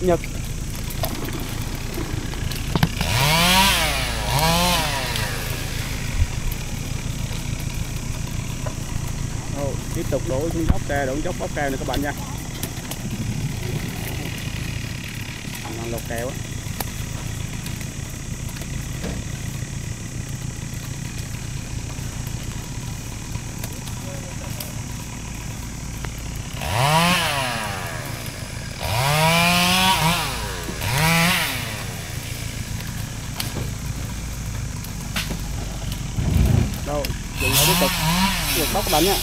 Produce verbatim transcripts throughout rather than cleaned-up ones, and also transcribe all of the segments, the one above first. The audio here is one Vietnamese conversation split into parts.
Nhật. Oh, tiếp tục đổ xuống ốc tre, đổ dốc ốc tre này các bạn nha. Còn lột kèo á. Rồi, chúng ta tiếp tục được bóc các bạn nha.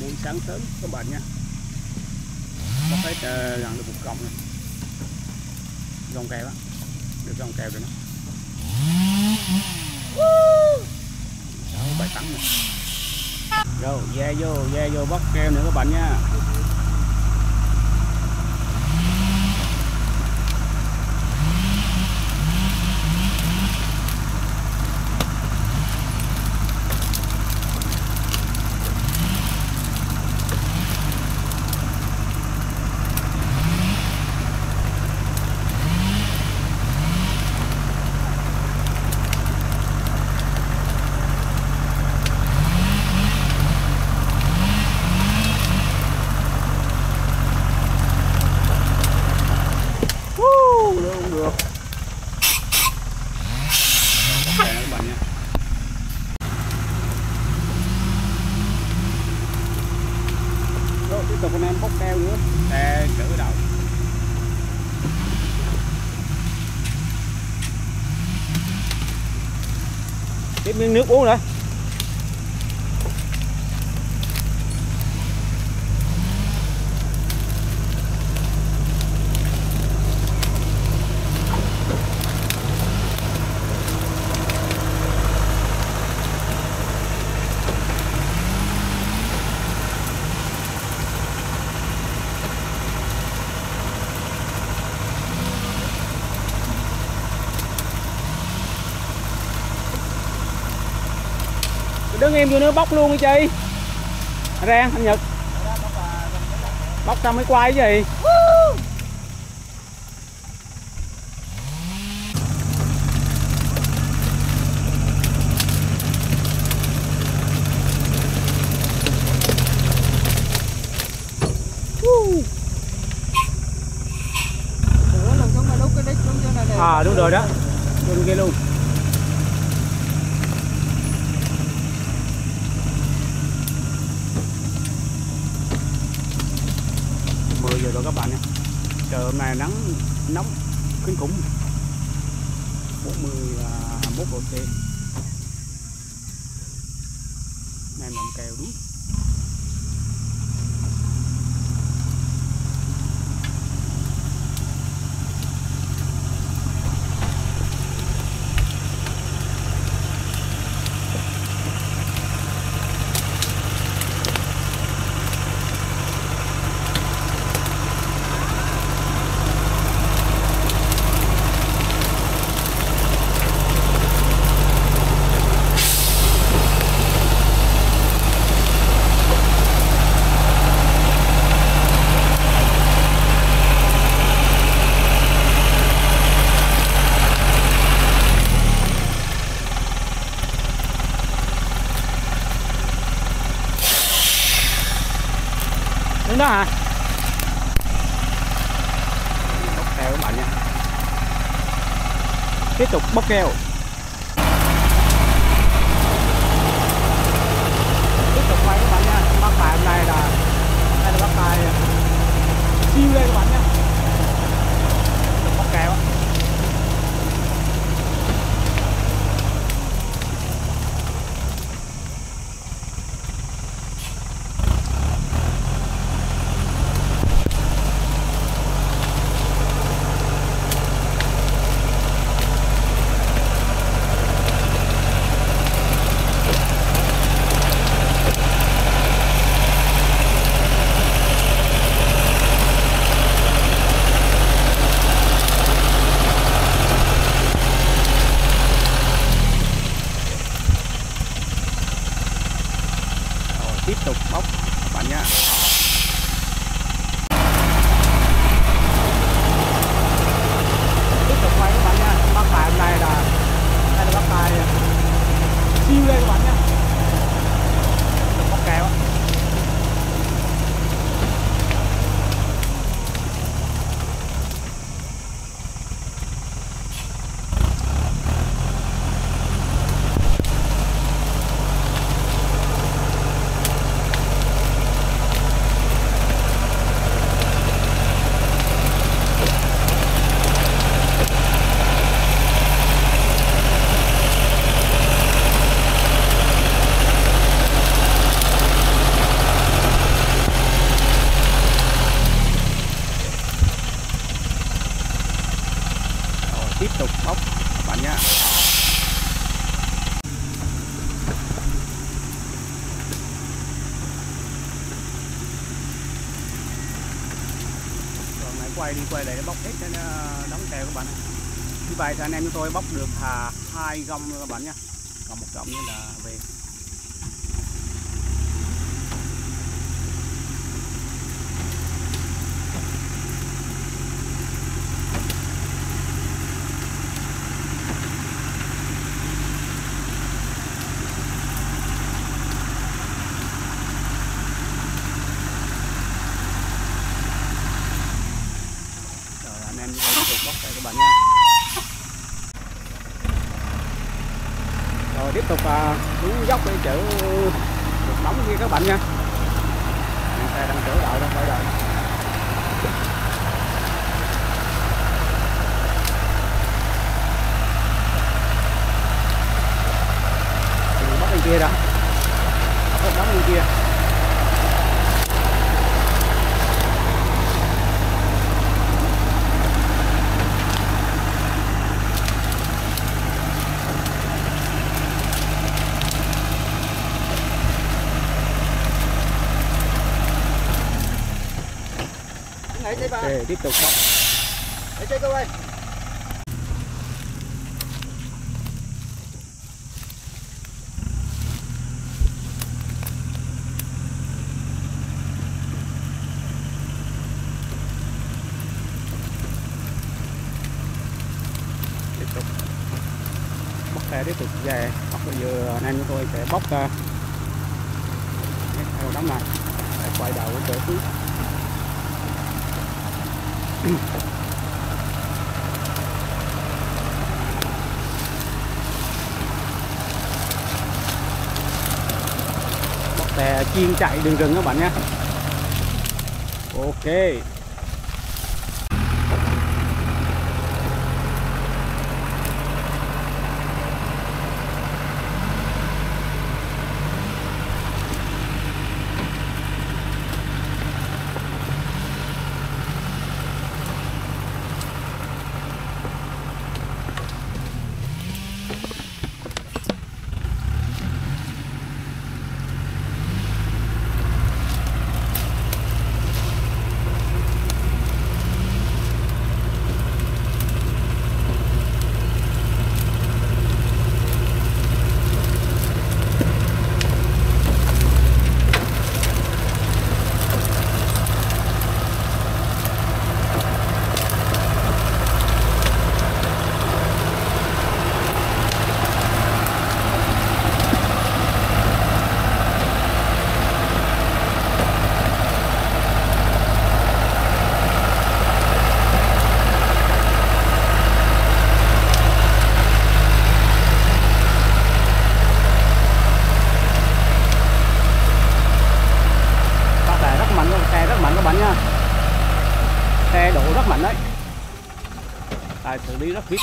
Buổi sáng sớm các bạn nha. Có thấy gần được một cọng này. Dòng kèo á. Được dòng kèo rồi đó. Bài tắm này. Rồi ra vô, ra vô bắt keo nữa các bạn nha. Tiếp tục anh em bóc keo nữa để cỡ đầu. Tiếp miếng nước uống nữa. Đứng em vô nữa bóc luôn đi chị. Ra anh Nhật. Bóc xong mới quay cái gì. À đúng rồi đó. Luôn kia luôn. Giờ rồi các bạn nha. Trời hôm nay nắng nóng kinh khủng. bốn mươi mốt độ C. Này làm kèo đúng. Đó hả? Bóc keo các bạn nha. Tiếp tục bóc keo. Tiếp tục quay các bạn nha. Bác tài hôm nay là đây là bác tài siêu lên các bạn nha. Bóc keo á. quay đi quay lại bóc hết cho nó đóng keo các bạn. Như vậy thì anh em chúng tôi bóc được à, hai gông các bạn nhé, còn một gông nữa là về. Rồi tiếp tục xuống dốc để chở được đóng kia các bạn nha. Xe đang chở đợi, đang phải đợi. Đừng bắt bên kia đó, bắt đóng bên kia. Để tiếp tục bóc. Để chơi các bạn. Tiếp tục bóc xe tiếp tục về. Bóc bây giờ anh em tôi sẽ bóc ra. Theo đám này để quay đầu để trở xuống. Bóc tè chiên chạy đường rừng các bạn nhé. Ok. Xử lý rất vít.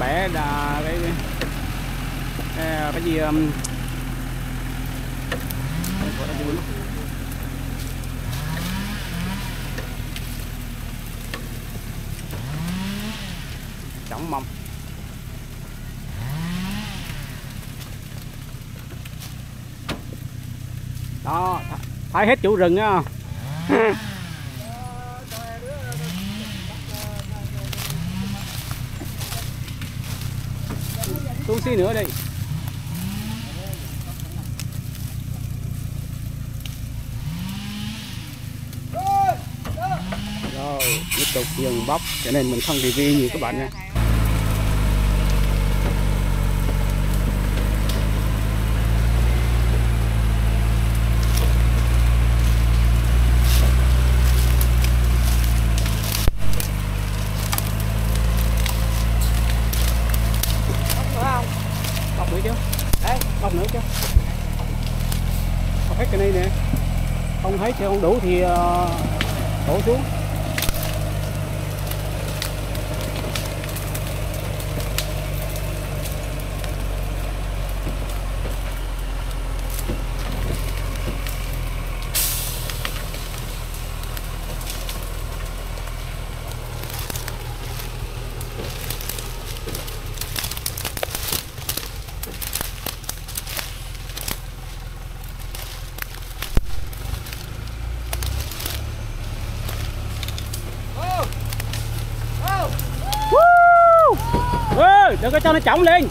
Bẻ là cái cái gì um... chỏng mông đó, thấy hết chủ rừng á. Xuống xí nữa đi. Rồi, tiếp tục dừng bóc, cho nên mình không review nhiều các bạn nha. Nữa chứ. Hết cái này nè. Không thấy chưa, không đủ thì đổ xuống. rồi, đừng có cho nó chổng lên.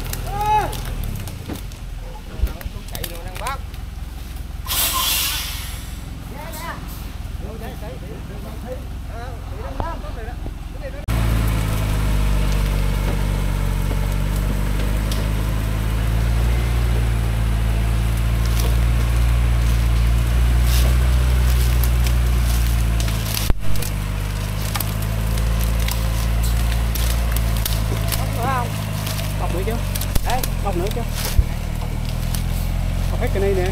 Cái này nè,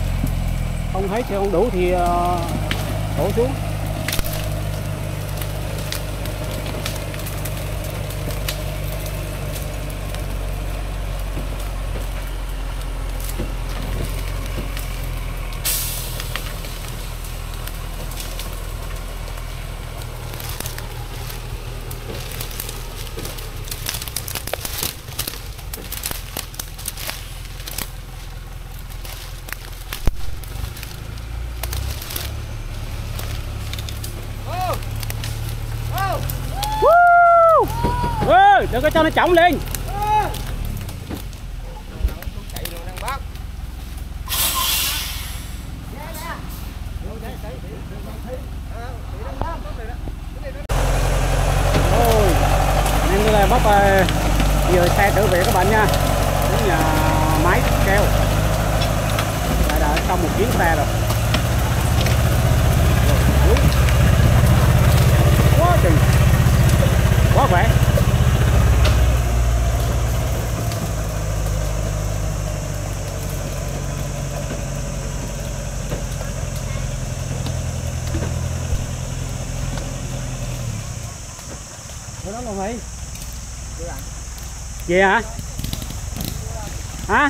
không thấy xe không đủ thì uh, đổ xuống. Đừng có cho nó chổng lên. Ôi, nên là bác vừa xe trở về các bạn nha. Đến nhà máy keo. Đã đã xong một chuyến xe rồi. Quá trình, quá khỏe. Vậy hả? Hả?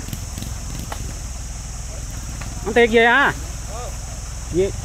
Ăn tiệc gì hả? Gì?